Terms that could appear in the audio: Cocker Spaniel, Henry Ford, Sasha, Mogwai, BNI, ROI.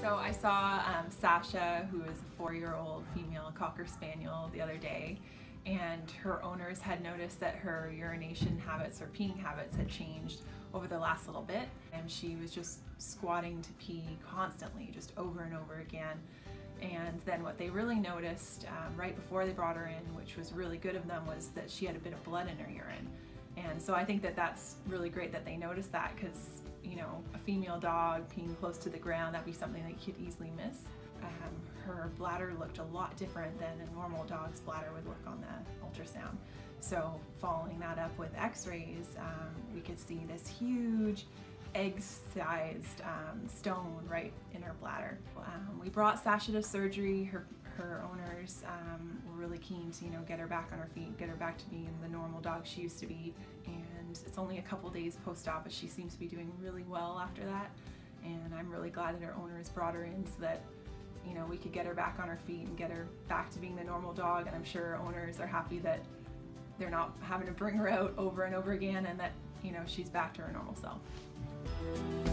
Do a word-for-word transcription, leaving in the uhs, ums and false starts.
So I saw um, Sasha, who is a four-year-old female Cocker Spaniel, the other day, and her owners had noticed that her urination habits or peeing habits had changed over the last little bit, and she was just squatting to pee constantly, just over and over again. And then what they really noticed um, right before they brought her in, which was really good of them, was that she had a bit of blood in her urine. And so I think that that's really great that they noticed that, because, you know, a female dog peeing close to the ground, that'd be something that you could easily miss. Um, her bladder looked a lot different than a normal dog's bladder would look on the ultrasound. So following that up with x-rays, um, we could see this huge egg-sized um, stone right in her bladder. Um, we brought Sasha to surgery. Her, her owners um, were really keen to, you know, get her back on her feet, get her back to being the normal dog she used to be. And it's only a couple days post-op, but she seems to be doing really well after that. And I'm really glad that her owners brought her in so that, you know, we could get her back on her feet and get her back to being the normal dog. And I'm sure owners are happy that they're not having to bring her out over and over again, and that, you know, she's back to her normal self.